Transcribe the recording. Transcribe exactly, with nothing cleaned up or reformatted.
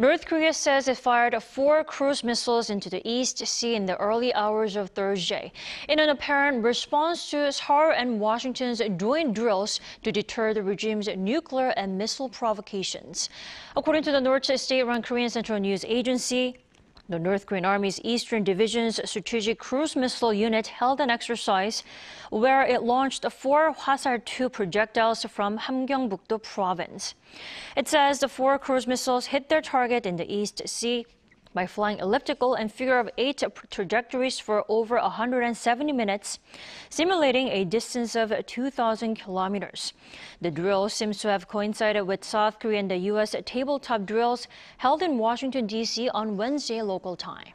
North Korea says it fired four cruise missiles into the East Sea in the early hours of Thursday, in an apparent response to Seoul and Washington's joint drills to deter the regime's nuclear and missile provocations. According to the North state-run Korean Central News Agency, the North Korean Army's Eastern Division's Strategic Cruise Missile Unit held an exercise where it launched four Hwasal two projectiles from Hamgyongbuk-do province. It says the four cruise missiles hit their target in the East Sea by flying elliptical and figure-of-eight trajectories for over one hundred seventy minutes, simulating a distance of two thousand kilometers. The drill seems to have coincided with South Korea and the U S tabletop drills held in Washington, D C on Wednesday local time.